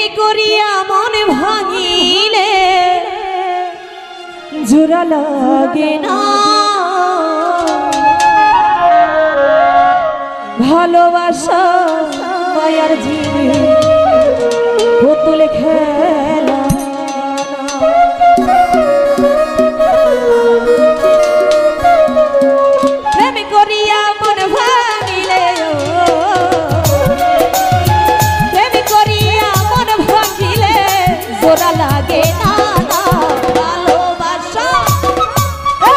প্রেমী করিয়া মন ভাঙিলে জোড়া লাগে না ভালোবাসা মায়ার ঝিলে পুতুল খেলা প্রেমী করিয়া মন ভাঙিলে জোড়া লাগে না ভালোবাসা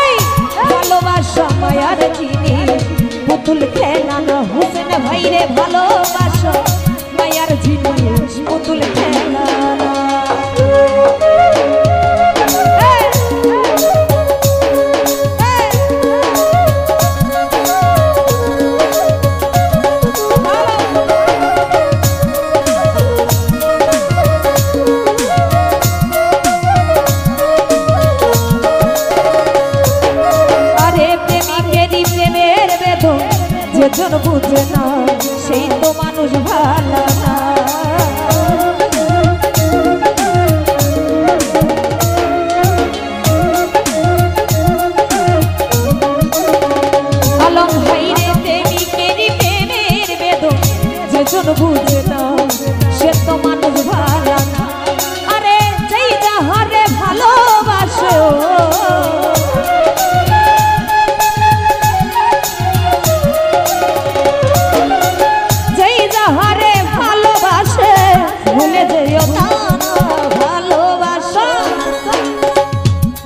এই ভালোবাসা মায়ার ঝিলে পুতুল খেলা ভাইরে ভালোবাসো মায়ার ঝিনুক পুতুল খেলা যেজন বুঝে না সেই তো মানুষ ভালো না আলম ভাইরে প্রেমিকের প্রেমের বেদন যেজন বুঝে না সে তো মানুষ ভালো না আরে যেই যাহারে ভালোবাসো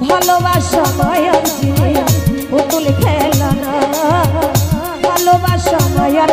ভালোবাসা মায়ার ঝিলে পুতুল খেলা ভালোবাসা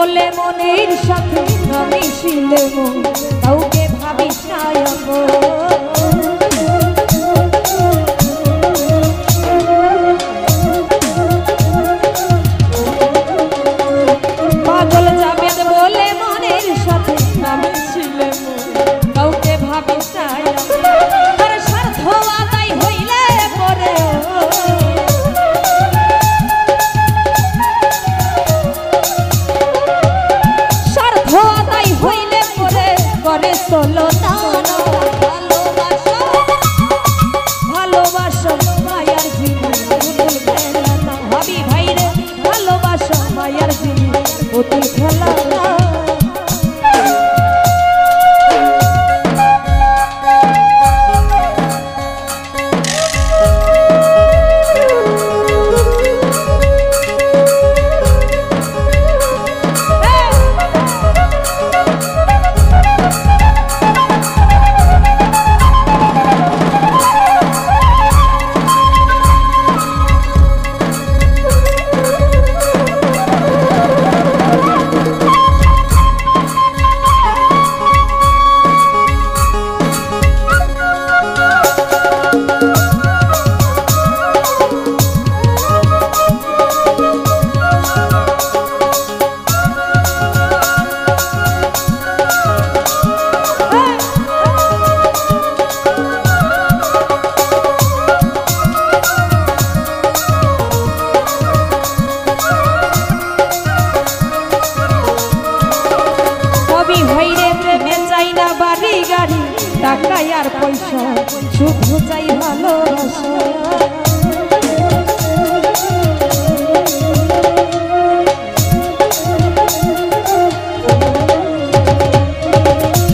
বলে মনের সাথে আমি ছিলাম কাউকে ভাবিস না পাগল যাবে বলে মনের সাথে আমি ছিলাম কাউকে ভাবিস না solo আর পয়সা শুধু চাই ভালোবাসা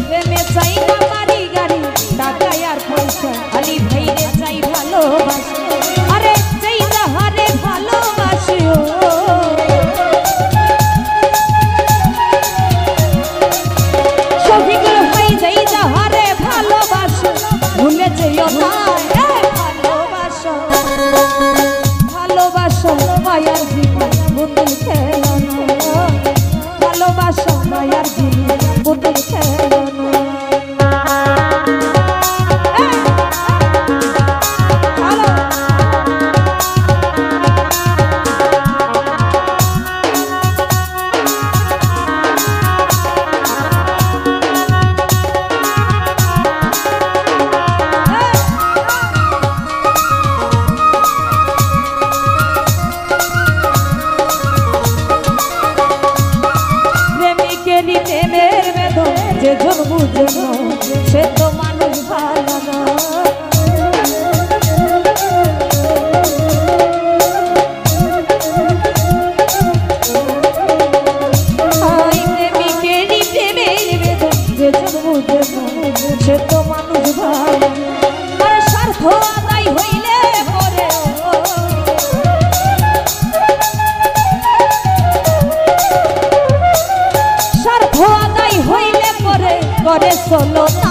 প্রেমে চাই না বাড়ি গাড়ি টাকা আর পয়সা খালি ভাইরে চাই ভালোবাসা আরে চাই যাহারে ভালোবাসিও solo